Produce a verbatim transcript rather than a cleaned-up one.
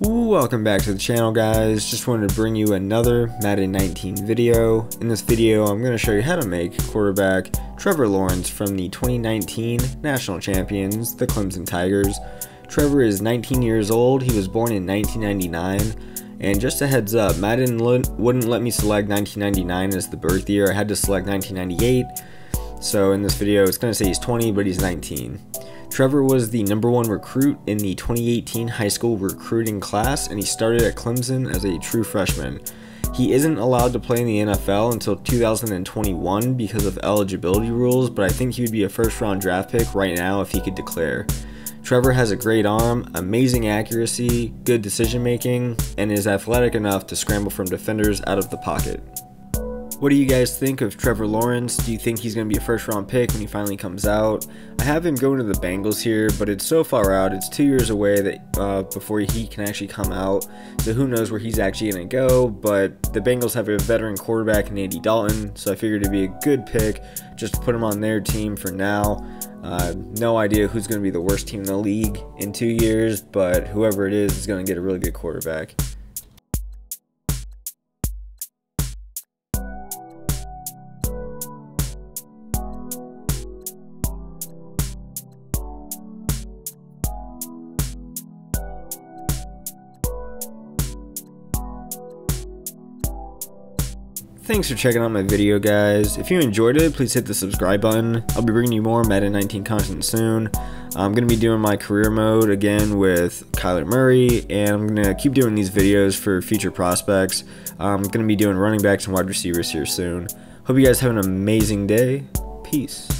Welcome back to the channel, guys. Just wanted to bring you another Madden nineteen video. In this video, I'm going to show you how to make quarterback Trevor Lawrence from the twenty nineteen national champions, the Clemson Tigers. Trevor is nineteen years old. He was born in nineteen ninety-nine. And just a heads up, Madden wouldn't let me select nineteen ninety-nine as the birth year. I had to select nineteen ninety-eight. So in this video, it's going to say he's twenty, but he's nineteen. Trevor was the number one recruit in the twenty eighteen high school recruiting class, and he started at Clemson as a true freshman. He isn't allowed to play in the N F L until two thousand twenty-one because of eligibility rules, but I think he would be a first round draft pick right now if he could declare. Trevor has a great arm, amazing accuracy, good decision making, and is athletic enough to scramble from defenders out of the pocket. What do you guys think of Trevor Lawrence? Do you think he's going to be a first round pick when he finally comes out? I have him going to the Bengals here, but it's so far out. It's two years away that uh, before he can actually come out. So who knows where he's actually going to go, but the Bengals have a veteran quarterback in Andy Dalton. So I figured it'd be a good pick just to put him on their team for now. Uh, no idea who's going to be the worst team in the league in two years, but whoever it is is going to get a really good quarterback. Thanks for checking out my video, guys. If you enjoyed it, please hit the subscribe button. I'll be bringing you more Madden nineteen content soon. I'm going to be doing my career mode again with Kyler Murray, and I'm going to keep doing these videos for future prospects. I'm going to be doing running backs and wide receivers here soon. Hope you guys have an amazing day. Peace.